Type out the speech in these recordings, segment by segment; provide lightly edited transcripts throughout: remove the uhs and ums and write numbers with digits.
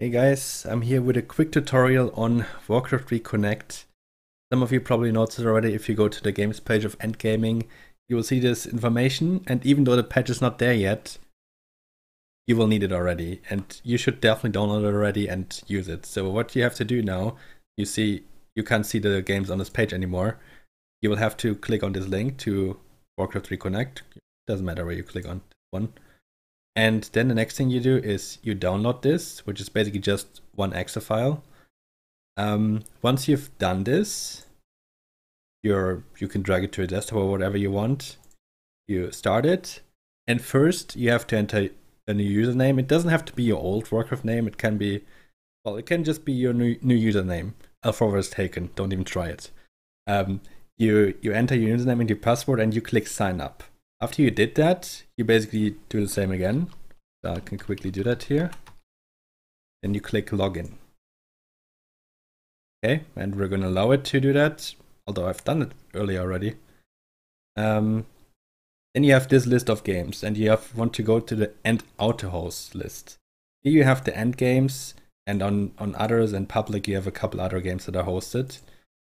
Hey guys, I'm here with a quick tutorial on Wc3Connect. Some of you probably noticed already, if you go to the games page of ENT Gaming, you will see this information, and even though the patch is not there yet, you will need it already, and you should definitely download it already and use it. So what you have to do now, you see, you can't see the games on this page anymore. You will have to click on this link to Wc3Connect. Doesn't matter where you click on this one. And then the next thing you do is you download this, which is basically just one exe file. Once you've done this, you can drag it to a desktop or whatever you want. You start it, and first you have to enter a new username. It doesn't have to be your old Warcraft name. It can be, well, it can just be your new username. LForward is taken. Don't even try it. You enter your username and your password, and you click sign up. After you did that, you basically do the same again. So I can quickly do that here. Then you click login. Okay, and we're going to allow it to do that, although I've done it earlier already. Then you have this list of games, and you want to go to the ENT Outer Host list. Here you have the ENT games, and on others and public you have a couple other games that are hosted.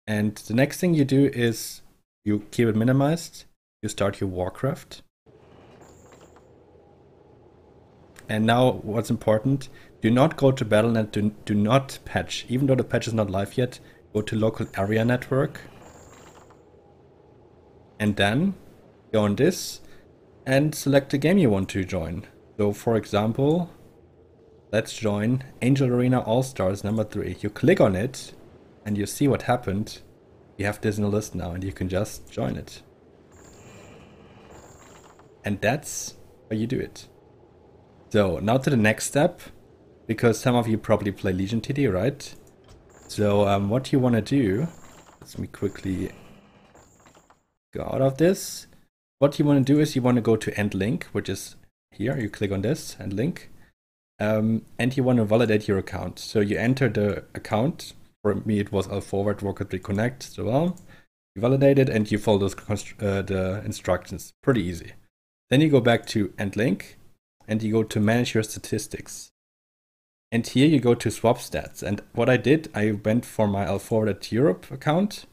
And the next thing you do is you keep it minimized. You start your Warcraft. And now what's important, do not go to Battle.net, do not patch. Even though the patch is not live yet, go to local area network. And then go on this and select the game you want to join. So for example, let's join Angel Arena All-Stars #3. You click on it and you see what happened. You have this in the list now and you can just join it. And that's how you do it. So now to the next step, because some of you probably play Legion TD, right? So what you want to do, let me quickly go out of this. What you want to do is you want to go to EndLink, which is here. You click on this EndLink, and you want to validate your account. So you enter the account. For me, it was LForward Wc3Connect. So well, you validate it and you follow those the instructions. Pretty easy. Then you go back to EndLink and you go to manage your statistics. And here you go to swap stats. And what I did, I went for my LForward Europe account,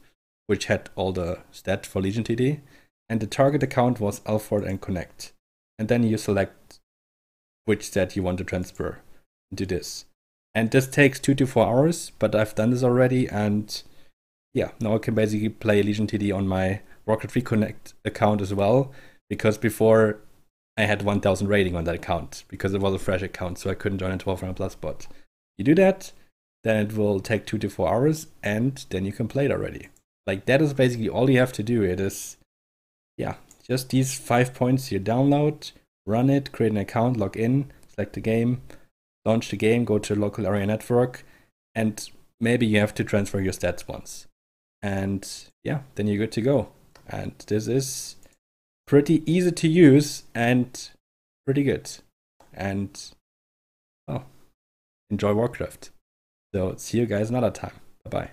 which had all the stats for Legion TD. And the target account was LForward and Connect. And then you select which stat you want to transfer into this. And this takes 2 to 4 hours, but I've done this already. And yeah, now I can basically play Legion TD on my Wc3Connect account as well. Because before I had 1000 rating on that account because it was a fresh account, so I couldn't join a 1200 plus bot. You do that, then it will take 2 to 4 hours and then you can play it already. Like that is basically all you have to do. It is, yeah, just these 5 points. You download, run it, create an account, log in, select the game, launch the game, go to local area network, and maybe you have to transfer your stats once. And yeah, then you're good to go. And this is pretty easy to use and pretty good. And well, enjoy Warcraft. So see you guys another time. Bye-bye.